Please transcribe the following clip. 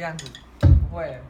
这样子，不会。